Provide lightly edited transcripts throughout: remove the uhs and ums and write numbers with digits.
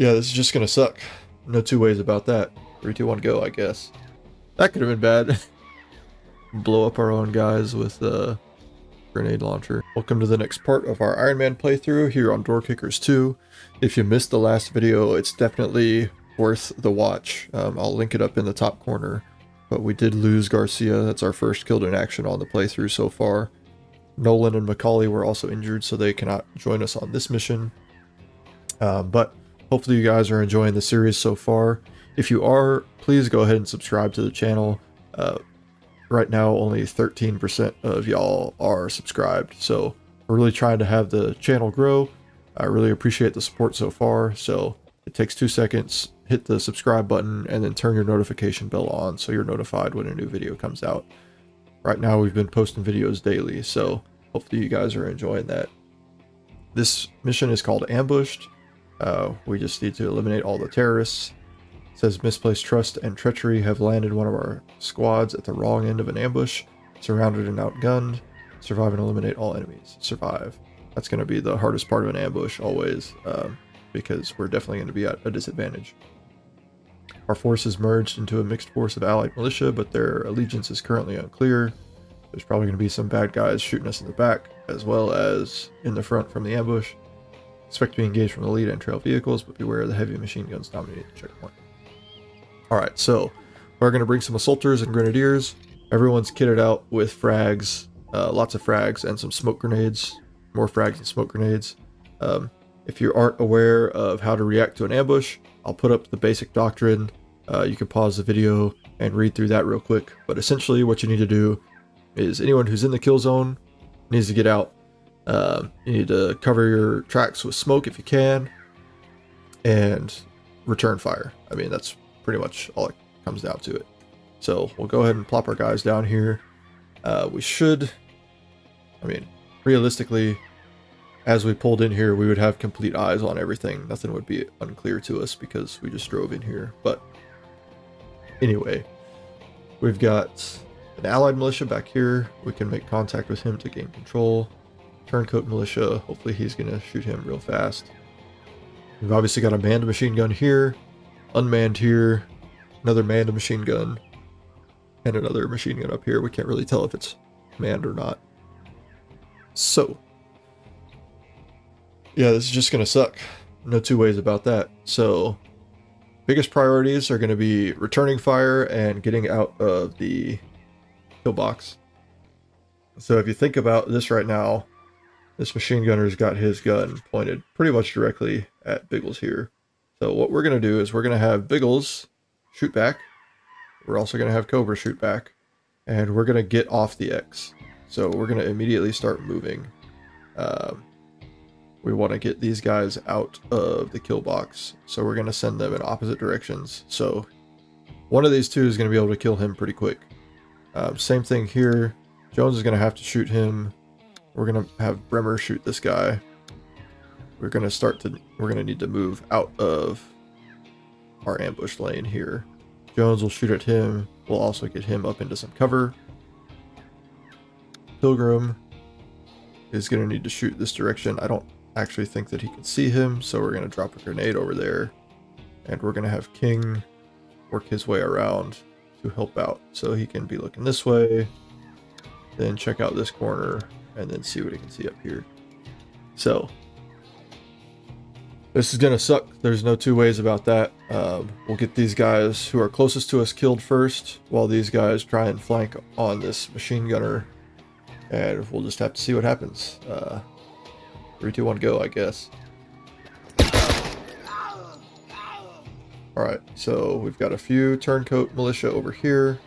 Yeah, this is just gonna suck. No two ways about that. 3, 2, 1, go, I guess. That could have been bad. Blow up our own guys with the grenade launcher. Welcome to the next part of our Iron Man playthrough here on Door Kickers 2. If you missed the last video, it's definitely worth the watch. I'll link it up in the top corner. But we did lose Garcia. That's our first killed in action on the playthrough so far. Nolan and Macaulay were also injured, so they cannot join us on this mission. But hopefully you guys are enjoying the series so far. If you are, please go ahead and subscribe to the channel. Right now, only 13% of y'all are subscribed. So we're really trying to have the channel grow. I really appreciate the support so far. So it takes 2 seconds, hit the subscribe button, and then turn your notification bell on so you're notified when a new video comes out. Right now, we've been posting videos daily. So hopefully you guys are enjoying that. This mission is called Ambushed. We just need to eliminate all the terrorists. It says misplaced trust and treachery have landed one of our squads at the wrong end of an ambush, surrounded and outgunned. Survive and eliminate all enemies. Survive. That's going to be the hardest part of an ambush always, because we're definitely going to be at a disadvantage. Our forces merged into a mixed force of allied militia, but their allegiance is currently unclear. There's probably going to be some bad guys shooting us in the back, as well as in the front from the ambush. Expect to be engaged from the lead and trail vehicles, but beware of the heavy machine guns dominating the checkpoint. Alright, so we're going to bring some assaulters and grenadiers. Everyone's kitted out with frags, lots of frags, and some smoke grenades. More frags and smoke grenades. If you aren't aware of how to react to an ambush, I'll put up the basic doctrine. You can pause the video and read through that real quick. But essentially what you need to do is anyone who's in the kill zone needs to get out. You need to cover your tracks with smoke if you can, and return fire. I mean, that's pretty much all it comes down to it. So we'll go ahead and plop our guys down here. We should, I mean, realistically, as we pulled in here, we would have complete eyes on everything. Nothing would be unclear to us because we just drove in here. But anyway, we've got an allied militia back here. We can make contact with him to gain control. Turncoat militia, hopefully he's gonna shoot him real fast. We've obviously got a manned machine gun here, unmanned here, another manned machine gun, and another machine gun up here. We can't really tell if it's manned or not. So yeah, this is just gonna suck. No two ways about that. So biggest priorities are gonna be returning fire and getting out of the kill box. So if you think about this right now, this machine gunner's got his gun pointed pretty much directly at Biggles here. So what we're going to do is we're going to have Biggles shoot back. We're also going to have Cobra shoot back. And we're going to get off the X. So we're going to immediately start moving. We want to get these guys out of the kill box. So we're going to send them in opposite directions. So one of these two is going to be able to kill him pretty quick. Same thing here. Jones is going to have to shoot him. We're going to have Bremer shoot this guy. We're going to need to move out of our ambush lane here. Jones will shoot at him. We'll also get him up into some cover. Pilgrim is going to need to shoot this direction. I don't actually think that he can see him, so we're going to drop a grenade over there. And we're going to have King work his way around to help out. So he can be looking this way, then check out this corner, and then see what he can see up here. So this is gonna suck. There's no two ways about that. We'll get these guys who are closest to us killed first, while these guys try and flank on this machine gunner, and we'll just have to see what happens. 3, 2, 1, go, I guess. All right, so we've got a few turncoat militia over here.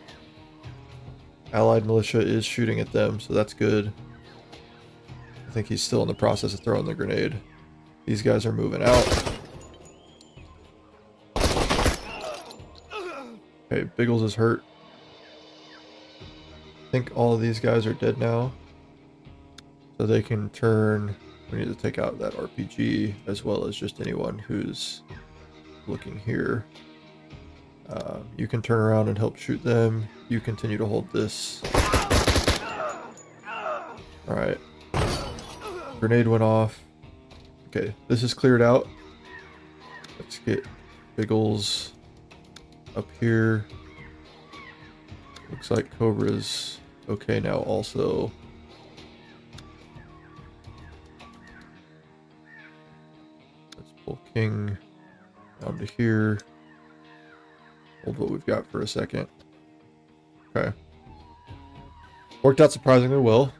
Allied militia is shooting at them, so that's good. I think he's still in the process of throwing the grenade. These guys are moving out. Okay, Biggles is hurt. I think all of these guys are dead now. So they can turn. We need to take out that RPG as well as just anyone who's looking here. You can turn around and help shoot them. You continue to hold this. Alright. Grenade went off. Okay, this is cleared out. Let's Let's get Biggles up here. Looks like Cobra's okay now also. Let's pull King down to here. Hold what we've got for a second. Okay. Worked out surprisingly well.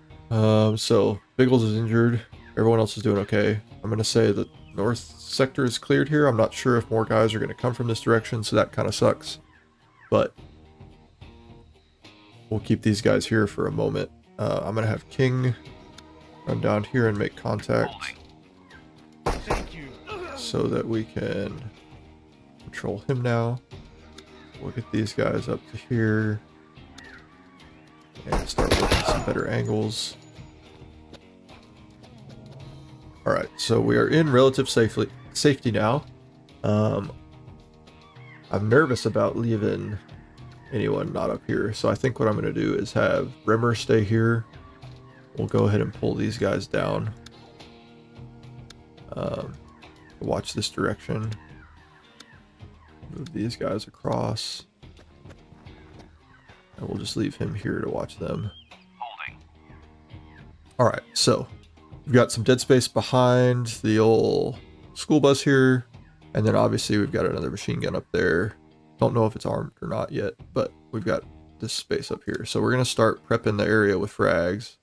So Biggles is injured. Everyone else is doing okay. I'm going to say that north sector is cleared here. I'm not sure if more guys are going to come from this direction, so that kind of sucks. But we'll keep these guys here for a moment. I'm going to have King run down here and make contact. Thank you. So that we can control him now. We'll get these guys up to here and start working some better angles. Alright, so we are in relative safety now. I'm nervous about leaving anyone not up here, so I think what I'm going to do is have Rimmer stay here. We'll go ahead and pull these guys down. Watch this direction. Move these guys across. And we'll just leave him here to watch them. Holding. Alright, so we've got some dead space behind the old school bus here. And then obviously we've got another machine gun up there. Don't know if it's armed or not yet, but we've got this space up here. So we're going to start prepping the area with frags.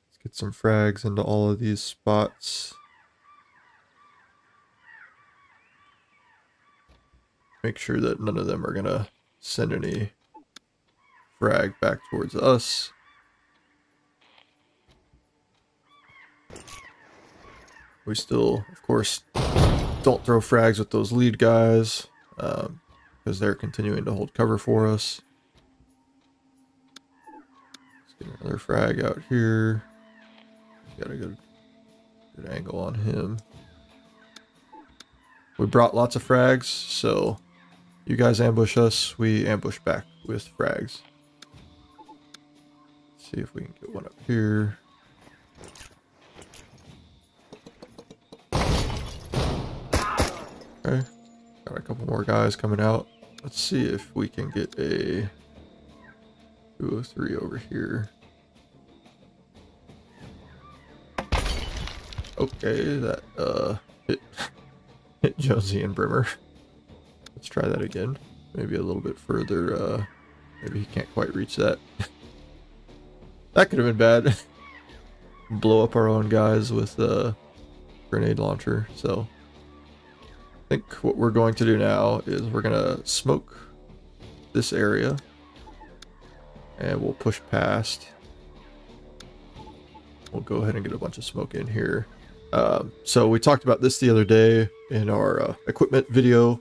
Let's get some frags into all of these spots. Make sure that none of them are going to send any frag back towards us. We still, of course, don't throw frags with those lead guys because they're continuing to hold cover for us. Let's get another frag out here. Got a good angle on him. We brought lots of frags, so you guys ambush us, we ambush back with frags. See if we can get one up here. Okay, got a couple more guys coming out. Let's see if we can get a 203 over here. Okay, that hit Josie and Bremer. Let's try that again. Maybe a little bit further. Maybe he can't quite reach that. That could have been bad. Blow up our own guys with a grenade launcher. So I think what we're going to do now is we're going to smoke this area. And we'll push past. We'll go ahead and get a bunch of smoke in here. So we talked about this the other day in our equipment video.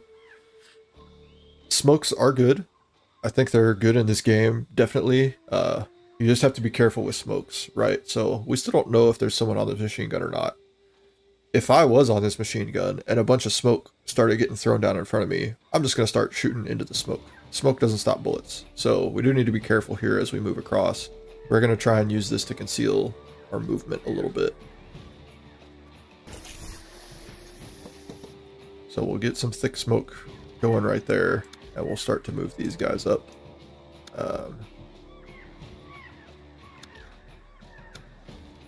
Smokes are good. I think they're good in this game, definitely. You just have to be careful with smokes, right? So we still don't know if there's someone on this machine gun or not. If I was on this machine gun and a bunch of smoke started getting thrown down in front of me, I'm just going to start shooting into the smoke. Smoke doesn't stop bullets. So we do need to be careful here as we move across. We're going to try and use this to conceal our movement a little bit. So we'll get some thick smoke going right there, and we'll start to move these guys up.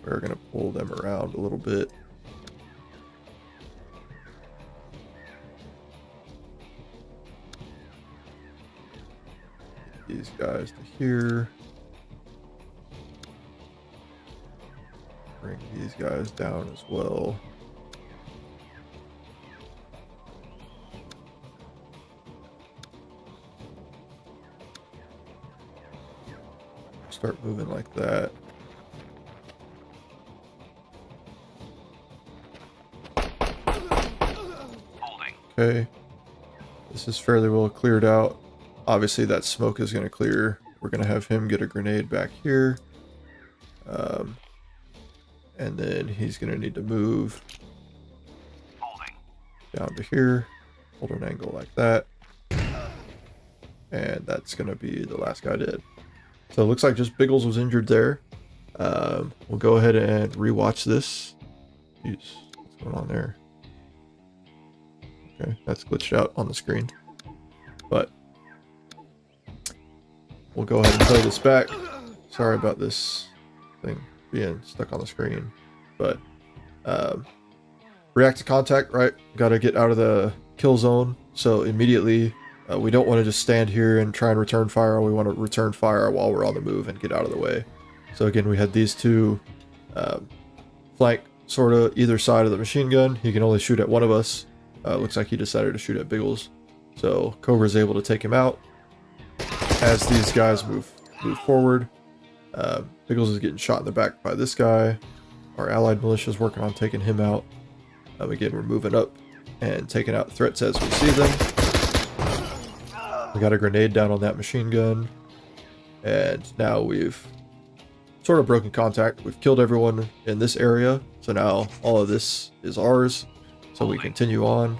We're going to pull them around a little bit. Get these guys to here. Bring these guys down as well. Start moving like that. Okay, this is fairly well cleared out. Obviously that smoke is going to clear. We're going to have him get a grenade back here. And then he's going to need to move down to here. Hold an angle like that. And that's going to be the last guy dead. So it looks like just Biggles was injured there. We'll go ahead and rewatch this. Jeez, what's going on there? Okay, that's glitched out on the screen. But we'll go ahead and play this back. Sorry about this thing being stuck on the screen. But react to contact, right? Gotta get out of the kill zone. So immediately, we don't want to just stand here and try and return fire. We want to return fire while we're on the move and get out of the way. So again, we had these two flank sort of either side of the machine gun. He can only shoot at one of us. Looks like he decided to shoot at Biggles. So Cobra is able to take him out. As these guys move forward, Biggles is getting shot in the back by this guy. Our allied militia is working on taking him out. Again, we're moving up and taking out threats as we see them. We got a grenade down on that machine gun. And now we've sort of broken contact. We've killed everyone in this area. So now all of this is ours. So we continue on.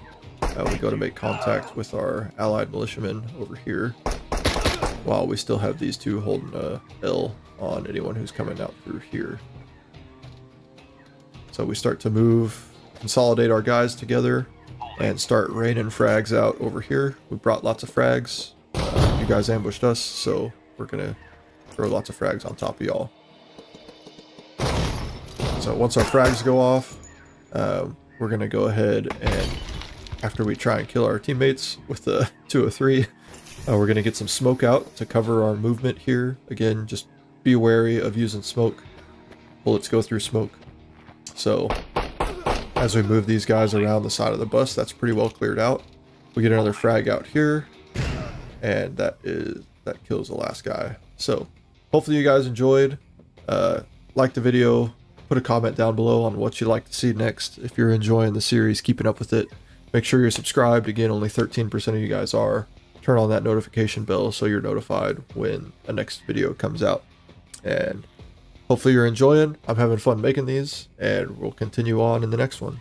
We go to make contact with our allied militiamen over here. While we still have these two holding a L on anyone who's coming out through here. So we start to move, consolidate our guys together, and start raining frags out over here. We brought lots of frags. You guys ambushed us, so we're gonna throw lots of frags on top of y'all. So once our frags go off, we're gonna go ahead and, after we try and kill our teammates with the 203, we're gonna get some smoke out to cover our movement here. Again, just be wary of using smoke. Bullets go through smoke. So as we move these guys around the side of the bus, that's pretty well cleared out. We get another frag out here, and that kills the last guy. So hopefully you guys enjoyed. Like the video, put a comment down below on what you'd like to see next. If you're enjoying the series, keeping up with it, make sure you're subscribed. Again, only 13% of you guys are. Turn on that notification bell so you're notified when the next video comes out. And hopefully you're enjoying. I'm having fun making these, and we'll continue on in the next one.